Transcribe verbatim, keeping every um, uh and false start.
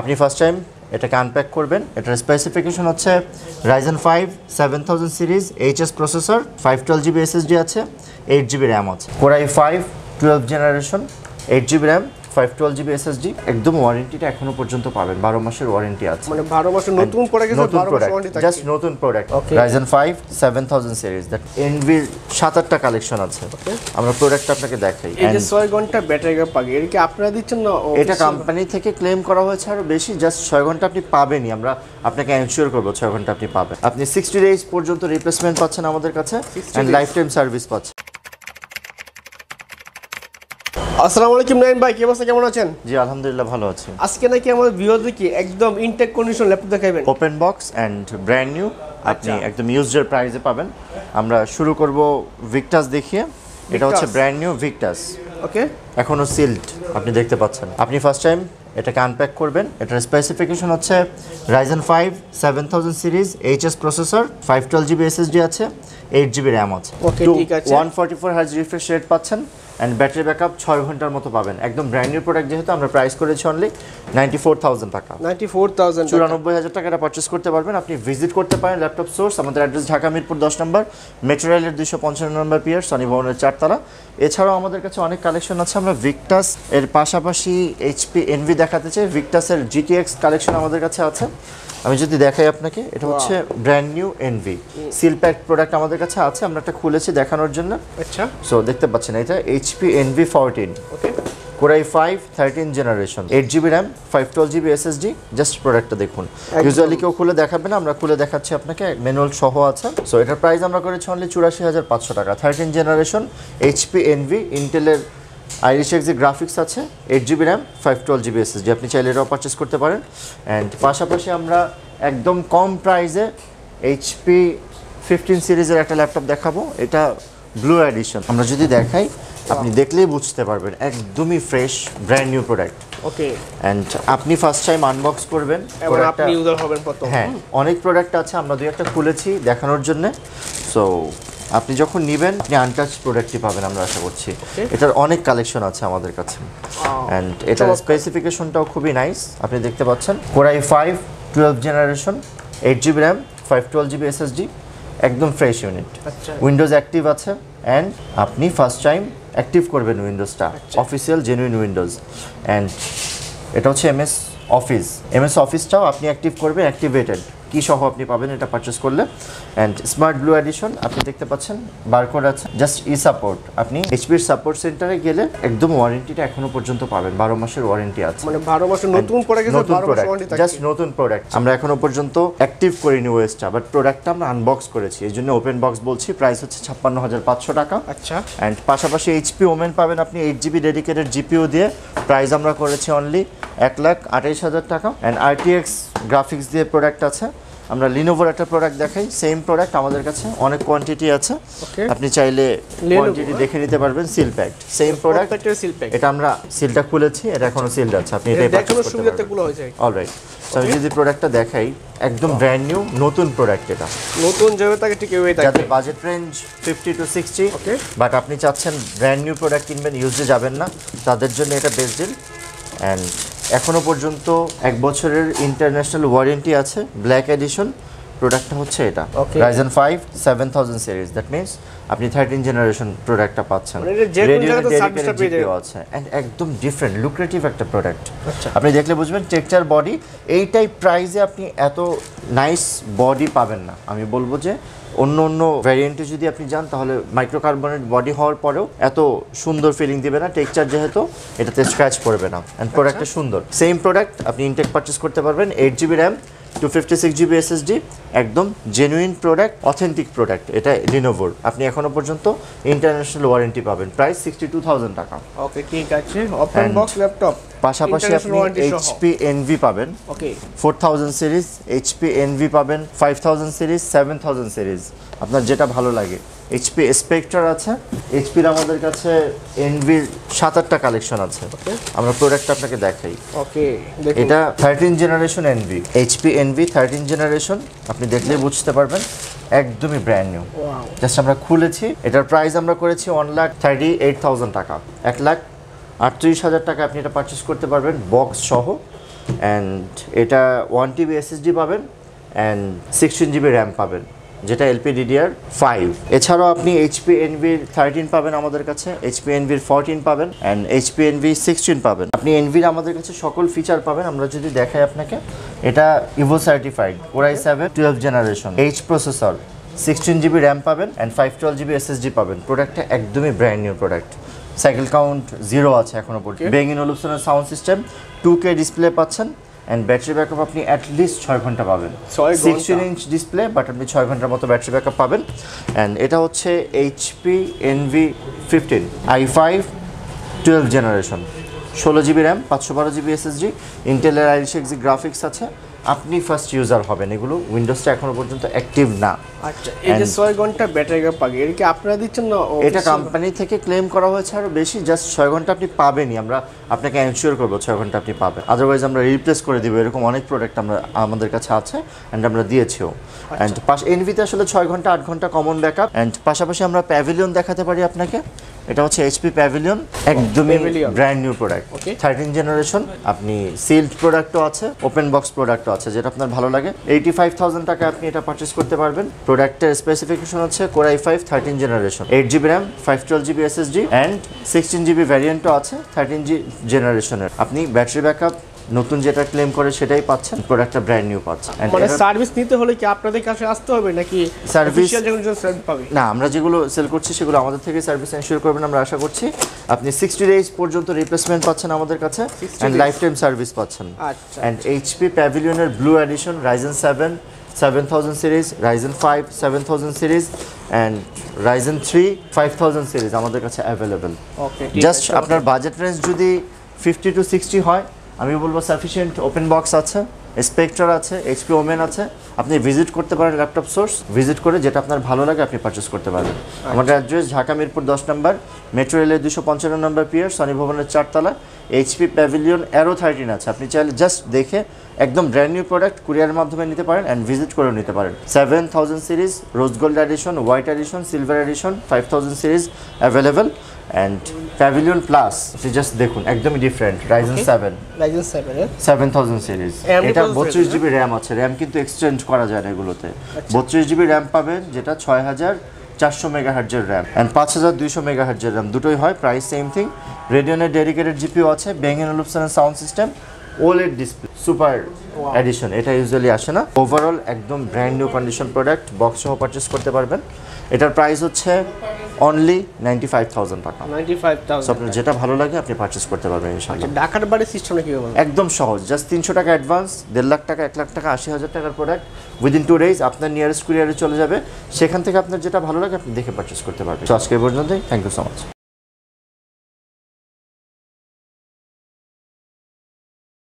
আপনি first time এটাকে unpack করবেন। এটার স্পেসিফিকেশন হচ্ছে Ryzen five seven thousand series, HS processor, five twelve GB SSD আছে, এইট জিবি র্যাম আছে। Core i five twelve generation, eight GB RAM, five twelve GB SSD, একদম ওয়ারেন্টিটা এখনো পর্যন্ত পাবেন, বারো মাসের ওয়ারেন্টি আছে। মানে বারো মাসের নতুন পড়ে গেছে, বারো মাসের ওয়ারেন্টি থাকে, জাস্ট নতুন product. Ryzen five seven thousand series, that Envy সাত আটটা কালেকশন আছে। আমরা প্রোডাক্ট আপনাকে দেখাই। এই যে ছয় ঘন্টা ব্যাটারি গ্যাপ পাবে, এর কি আপনারা দিচ্ছেন না? এটা কোম্পানি থেকে ক্লেম করা হয়েছে আরো বেশি, জাস্ট ছয় ঘন্টা আপনি পাবেনই, আমরা আপনাকে এনশিওর করব ছয় ঘন্টা আপনি পাবেন। আপনি সিক্সটি ডেজ পর্যন্ত রিপ্লেসমেন্ট পাচ্ছেন আমাদের কাছে, এন্ড লাইফ টাইম সার্ভিস পাচ্ছেন। আসসালামু আলাইকুম নাইম ভাই, কি অবস্থা, কেমন আছেন? জি আলহামদুলিল্লাহ ভালো আছি। আজকে নাকি আমাদের ভিউয়ারদেরকে একদম ইনটেক কন্ডিশন ল্যাপটপ দেখাবেন, open box and brand new, আপনি একদম ইউজার প্রাইসে পাবেন। আমরা শুরু করব ভিক্টাস দেখিয়ে। এটা হচ্ছে ব্র্যান্ড নিউ ভিক্টাস, ওকে, এখনো সিলড আপনি দেখতে পাচ্ছেন। আপনি ফার্স্ট টাইম এটাকে আনপ্যাক করবেন। এটার স্পেসিফিকেশন হচ্ছে Ryzen five seven thousand series, HS processor, five twelve GB SSD আছে, এইট জিবি র্যাম আছে, one forty four hertz refresh rate পাচ্ছেন, এন্ড ব্যাটারি ব্যাকআপ ছয় ঘন্টার মতো পাবেন। একদম ব্র্যান্ড নিউ প্রোডাক্ট, যেহেতু আমরা প্রাইস করেছি অনলি নাইনটি ফোর থাউজেন্ড টাকা, নাইনটি ফোর থাউজেন্ড, চুরানব্বই হাজার টাকাটা পারচেজ করতে পারবেন। আপনি ভিজিট করতে পারেন ল্যাপটপ সোর্স, আমাদের অ্যাড্রেস ঢাকা মিরপুর দশ নম্বর, মেটেরিয়ালের দুইশো পঞ্চান্ন নম্বর পিয়ার, সনি ভবনের চারতলা। এছাড়াও আমাদের কাছে অনেক কালেকশন আছে। আমরা ভিক্টাস এর পাশাপাশি এইচপি এনভি দেখাতে চাই। ভিক্টাসের জিটিএক্স কালেকশন আমাদের কাছে আছে, আমি যদি দেখাই আপনাকে। এটা হচ্ছে brand new Envy, seal pack product আমাদের কাছে আছে, আমরা একটা খুলেছি দেখানোর জন্য। আচ্ছা, সো দেখতে পাচ্ছেন এটা HP Envy fourteen, okay, Core i five thirteen generation, eight GB RAM, five twelve GB SSD. Just প্রোডাক্টটা দেখুন, ইউজুয়ালি কেউ খুলে দেখাবে না, আমরা খুলে দেখাচ্ছি আপনাকে, ম্যানুয়াল সহ আছে। সো এটার প্রাইস আমরা করেছি অনলি চুরাশি হাজার পাঁচশো টাকা, থার্টিন জেনারেশন HP Envy, ইন্টেলের Iris Xe Graphics আছে, eight GB RAM, five twelve GB SSD, আপনি চাইলে এটাও পারচেজ করতে পারেন। অ্যান্ড পাশাপাশি আমরা একদম কম প্রাইসে HP ফিফটিন সিরিজের একটা ল্যাপটপ দেখাবো, এটা ব্লু এডিশন। আমরা যদি দেখাই, আপনি দেখলেই বুঝতে পারবেন একদমই fresh brand new product, okay. And আপনি ফার্স্ট টাইম আনবক্স করবেন, এবং আপনি ইউজার হবেন কত। হ্যাঁ, অনেক প্রোডাক্ট আছে, আমরা দুই একটা খুলেছি দেখানোর জন্য। সো আপনি যখন নেবেন, আপনি আনটাচ প্রোডাক্টই পাবেন আমরা আশা করছি। এটার অনেক কালেকশন আছে আমাদের কাছে, অ্যান্ড এটার স্পেসিফিকেশনটাও খুবই নাইস। আপনি দেখতে পাচ্ছেন Core i five twelve generation, eight GB RAM, five twelve GB SSD, একদম ফ্রেশ ইউনিট। উইন্ডোজ অ্যাক্টিভ আছে, অ্যান্ড আপনি ফার্স্ট টাইম অ্যাক্টিভ করবেন উইন্ডোজটা, অফিসিয়াল জেনুইন উইন্ডোজ। অ্যান্ড এটা হচ্ছে এমএস অফিস, এমএস অফিসটাও আপনি অ্যাক্টিভ করবেন, অ্যাক্টিভেটেড কী সহ আপনি পাবেন এটা পারচেস করলে। অ্যান্ড স্মার্ট ব্লু এডিশন, আপনি দেখতে পাচ্ছেন বারকোড আছে, জাস্ট ই সাপোর্ট, আপনি এইচপির সাপোর্ট সেন্টারে গেলে একদম ওয়ারেন্টিটা এখনো পর্যন্ত পাবেন, বারো মাসের ওয়ারেন্টি আছে। মানে বারো মাসের নতুন প্রোডাক্ট, জাস্ট নতুন প্রোডাক্ট, আমরা এখনো পর্যন্ত অ্যাক্টিভ করিনি ওয়েস্টটা, বাট প্রোডাক্টটা আমরা আনবক্স করেছি, এই জন্য ওপেন বক্স বলছি। প্রাইস হচ্ছে ছাপ্পান্ন হাজার পাঁচশো টাকা। আচ্ছা, অ্যান্ড পাশাপাশি এইচপি ওমেন পাবেন আপনি এইট জিবি ডেডিকেটেড জিপিউ দিয়ে, প্রাইস আমরা করেছি অনলি এক লাখ আঠাইশ হাজার টাকা। অ্যান্ড আরটিএক্স গ্রাফিক্স দিয়ে প্রোডাক্ট আছে। আমরা লিনোভোর একটা প্রোডাক্ট দেখাই, সেম প্রোডাক্ট আমাদের কাছে অনেক কোয়ান্টিটি আছে, আপনি চাইলে কোয়ান্টিটি দেখে নিতে পারবেন। Seal packed same product, seal pack, এটা আমরা সিলটা খুলেছি, এটা এখনো সিলড আছে, আপনি এটা দেখানোর সুবিধাতে খোলা হয়ে যায়। অলরাইট, আমি যদি প্রোডাক্টটা দেখাই, একদম ব্র্যান্ড নিউ নতুন প্রোডাক্ট, এটা নতুন যাবে তাকে ঠিক ওই থাকে, যাদের budget range fifty to sixty, okay, but আপনি চাচ্ছেন ব্র্যান্ড নিউ প্রোডাক্ট কিনবেন, ইউজে যাবেন না, তাদের জন্য এটা বেস্ট ডিল। অ্যান্ড এখনও পর্যন্ত এক বছরের ইন্টারন্যাশনাল ওয়ারেন্টি আছে। ব্ল্যাক এডিশন প্রোডাক্টটা হচ্ছে এটা, Ryzen five seven thousand series, that means আপনি থার্টিন জেনারেশন প্রোডাক্টটা পাচ্ছেন, একদম ডিফারেন্ট লুক্রেটিভ একটা প্রোডাক্ট। আপনি দেখলে বুঝবেন টেক্সচার, বডি, এইটাই প্রাইসে আপনি এত নাইস বডি পাবেন না। আমি বলবো যে অন্য অন্য ভ্যারিয়েন্টে যদি আপনি যান, তাহলে মাইক্রোকার্বনেট বডি হওয়ার পরেও এত সুন্দর ফিলিং দেবে না, টেক্সচার যেহেতু এটাতে স্ক্র্যাচ পড়বে না, অ্যান্ড প্রোডাক্টটা সুন্দর। সেম প্রোডাক্ট আপনি ইনটেক পারচেস করতে পারবেন, eight GB RAM, two fifty six GB SSD, একদম জেনুইন প্রোডাক্ট, অথেন্টিক প্রোডাক্ট, এটা লিনোভোর। আপনি এখনো পর্যন্ত ইন্টারন্যাশনাল ওয়ারেন্টি পাবেন, প্রাইস সিক্সটি টু থাউজেন্ড টাকা, ওকে, ঠিক আছে। ওপেন বক্স ল্যাপটপ, পাশাপাশি আপনি এইচপি এনভি পাবেন, okay, four thousand series HP Envy পাবেন, five thousand series, seven thousand series, আপনার যেটা ভালো লাগে। এইচপি স্পেক্টর আছে, এইচপির আমাদের কাছে এনভির সাত আটটা কালেকশন আছে, আমরা প্রোডাক্ট আপনাকে দেখাই, ওকে। এটা thirteen generation Envy, HP Envy thirteen generation, আপনি দেখলে বুঝতে পারবেন একদমই ব্র্যান্ড নিউ, জাস্ট আমরা খুলেছি। এটার প্রাইস আমরা করেছি one lakh thirty eight thousand টাকা, এক লাখ আটত্রিশ হাজার টাকা আপনি এটা পারচেস করতে পারবেন বক্স সহ। and এটা one T B S S D পাবেন and sixteen G B RAM পাবেন যেটা L P D D R five এছাড়াও আপনি H P Envy thirteen পাবেন আমাদের কাছে H P Envy fourteen পাবেন and H P Envy sixteen পাবেন আপনি Envy এর আমাদের কাছে সকল ফিচার পাবেন আমরা যদি দেখাই আপনাকে এটা Evo certified Core i seven twelfth generation H processor sixteen G B RAM পাবেন and five twelve G B S S D পাবেন প্রোডাক্টটা একদমই brand new product cycle count zero আছে এখনো পর্যন্ত Bang and Olufsen sound system two K display পাচ্ছেন and battery backup আপনি at least six ঘন্টা পাবেন sixteen inch display but আপনি six ঘন্টার মতো battery backup পাবেন and এটা হচ্ছে H P Envy fifteen i five twelfth generation sixteen G B RAM five twelve G B S S D Intel Iris Xe Graphics আছে আপনি first user হবেন এগুলো উইন্ডোজটা এখনো পর্যন্ত অ্যাক্টিভ না আচ্ছা এই যে six ঘন্টা ব্যাটারি ব্যাকআপ পাবে এর কি আপনারা দিচ্ছেন না এটা কোম্পানি থেকে ক্লেম করা হয়েছে আর বেশি জাস্ট six ঘন্টা আপনি পাবেনই আমরা আপনাকে এনশিওর করব six ঘন্টা আপনি পাবেন अदरवाइज আমরা রিপ্লেস করে দেব এরকম অনেক প্রোডাক্ট আমরা আমাদের কাছে আছে এন্ড আমরা দিয়েছিও এন্ড পাশ এনভিতে আসলে six ঘন্টা eight ঘন্টা কমন ব্যাকআপ এন্ড পাশাপাশি আমরা প্যাভিলিয়ন দেখাতে পারি আপনাকে এটা হচ্ছে H P Pavilion একদমই brand new product thirteenth generation আপনি সিলড প্রোডাক্টও আছে ওপেন বক্স প্রোডাক্টও আছে যেটা আপনার ভালো লাগে eighty-five thousand টাকা আপনি এটা পারচেজ করতে পারবেন প্রোডাক্টের স্পেসিফিকেশন হচ্ছে Core i five thirteenth generation eight G B RAM five twelve G B S S D and sixteen G B ভ্যারিয়েন্টও আছে thirteen G জেনারেশনের আপনি ব্যাটারি ব্যাকআপ নতুন যেটা ক্লেম করে সেটাই পাচ্ছেন প্রোডাক্টটা ব্র্যান্ড নিউ পাচ্ছেন মানে সার্ভিস নিতে হলে কি আপনাদের কাছে আসতে হবে নাকি সার্ভিস সার্ভিস পাবে না আমরা যেগুলো সেল করছি সেগুলো আমাদের থেকে সার্ভিস এনশিওর করবেন আমরা আশা করছি আপনি sixty days পর্যন্ত রিপ্লেসমেন্ট পাচ্ছেন আমাদের কাছে এন্ড লাইফটাইম সার্ভিস পাচ্ছেন আচ্ছা এন্ড H P Pavilion এর blue edition Ryzen seven seven thousand series Ryzen five seven thousand series and Ryzen three five thousand series আমাদের কাছে अवेलेबल ওকে জাস্ট আপনার বাজেট রেঞ্জ যদি fifty to sixty হয় আমি বলবো সাফিসিয়েন্ট ওপেন বক্স আছে Spectre আছে H P Omen আছে আপনি ভিজিট করতে পারেন ল্যাপটপ সোর্স ভিজিট করে যেটা আপনার ভালো লাগে আপনি পারচেজ করতে পারবেন আমাদের অ্যাড্রেস ঢাকা মিরপুর দশ নম্বর মেট্রো রেলের দুইশো পঞ্চান্ন নম্বর পিয়ার সনি ভবনের চারতলা H P Pavilion Aero thirteen আছে আপনি চাইলে জাস্ট দেখে একদম ব্র্যান্ড নিউ প্রোডাক্ট কুরিয়ার মাধ্যমে নিতে পারেন এন্ড ভিজিট করে নিতে পারেন seven thousand series rose gold edition white edition silver edition five thousand series available and Pavilion Plus so just dekhun ekdom different Ryzen seven Ryzen seven seven thousand series eta thirty-two G B RAM ache RAM kintu exchange kora jay na egulote thirty-two G B RAM paben jeta six thousand four hundred megahertz er RAM and five thousand two hundred megahertz er RAM dutoi hoy price same thing Radeon er dedicated G P U ache Bang and Olufsen sound system OLED display super wow. edition eta usually ashe na overall ekdom brand new condition product box show purchase korte parben etar price hocche only ninety-five thousand টাকা ninety-five thousand আপনি যেটা ভালো লাগে আপনি purchase করতে পারবেন ইনশাআল্লাহ ঢাকার বাড়ি সিস্টেমে কি হবে একদম সহজ জাস্ট তিনশো টাকা অ্যাডভান্স দেড় লাখ টাকা এক লাখ টাকা আশি হাজার টাকার প্রোডাক্ট উইদিন two days আপনার নিয়ারেস্ট কুরিয়ারে চলে যাবে সেখান থেকে আপনার যেটা ভালো লাগে আপনি দেখে পারচেজ করতে পারবেন আজকে পর্যন্ত থ্যাংক ইউ সো মাচ